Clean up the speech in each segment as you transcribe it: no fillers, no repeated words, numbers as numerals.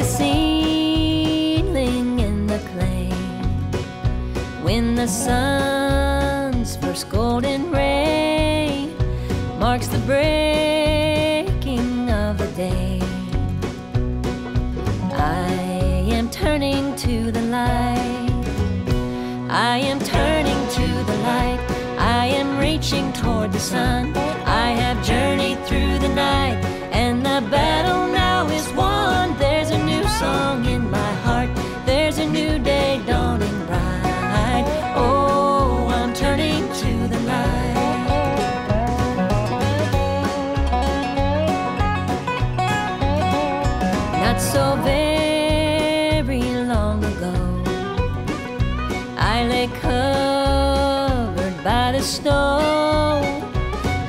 a seedling in the clay. When the sun's first golden ray marks the breaking of the day, I am turning to the light. I am turning to the light. I am reaching toward the sun. I have journeyed through the night, and the battle now is won. There's a new song in my heart. There's a new day dawning bright. Oh, I'm turning to the light. Not so very long ago, I lay covered by the snow,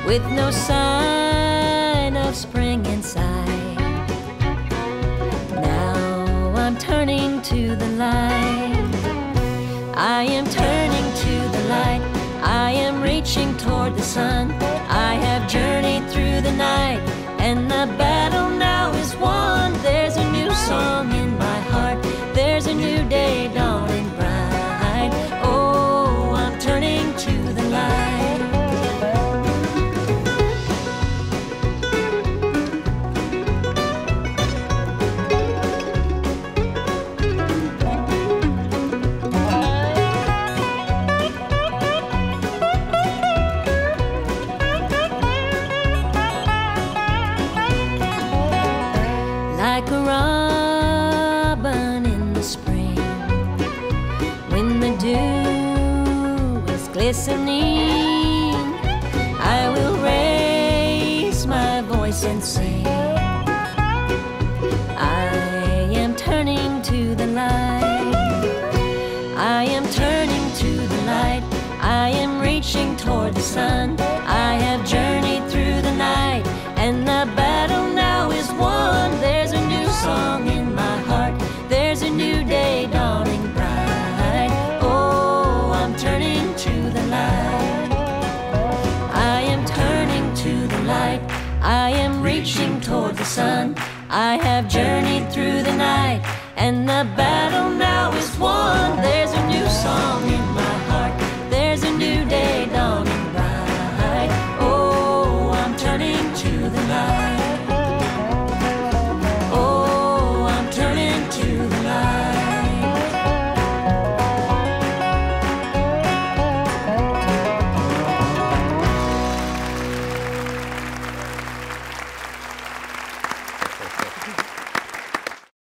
with no sign of spring in sight. Now I'm turning to the light. I am turning to the light. I am reaching toward the sun. I have journeyed through the night, and the battle now is won. There's a new song in my heart. There's a new day dawning bright. Oh, I'm turning to the light. Like a robin in the spring, when the dew is glistening, I will raise my voice and sing. I am turning to the light. I am turning to the light. I am reaching toward the sun. I have journeyed through the night, and the battle now is won. There's a new song in my heart. There's a new day dawning bright. Oh, I'm turning to the light. I am turning to the light. I am reaching toward the sun. I have journeyed through the night, and the battle now is won. There's a new song in